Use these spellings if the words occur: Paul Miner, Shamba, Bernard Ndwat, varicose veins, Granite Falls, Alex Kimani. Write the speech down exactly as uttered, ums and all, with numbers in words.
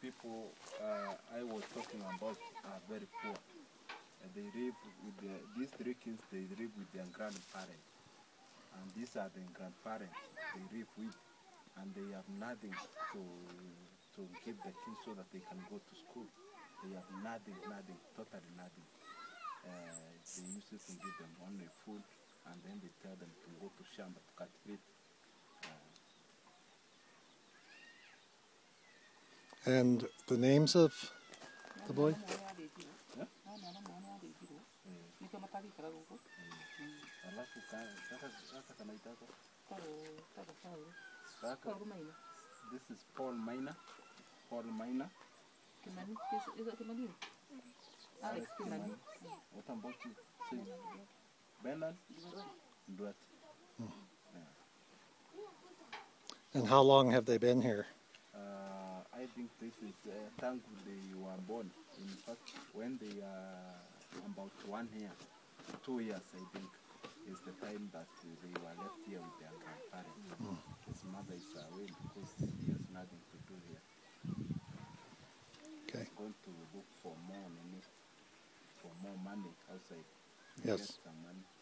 people uh, I was talking about are very poor. Uh, they live with their, these three kids, they live with their grandparents. And these are the grandparents they live with. And they have nothing to, to give the kids so that they can go to school. They have nothing, nothing, totally nothing. Uh, they used to give them only food, and then they tell them to go to Shamba to cultivate. And the names of the boy? Yeah. This is Paul Miner. Paul Miner. Kimani? Is it Kimani? Alex Kimani. What about you? Bernard Ndwat. And how long have they been here? I think this is uh, thankful they were born. In fact, when they are about one year, two years, I think, is the time that they were left here with their grandparents. Mm. His mother is away because he has nothing to do here. Okay. He's going to look for more money, for more money outside. Yes. Get some money.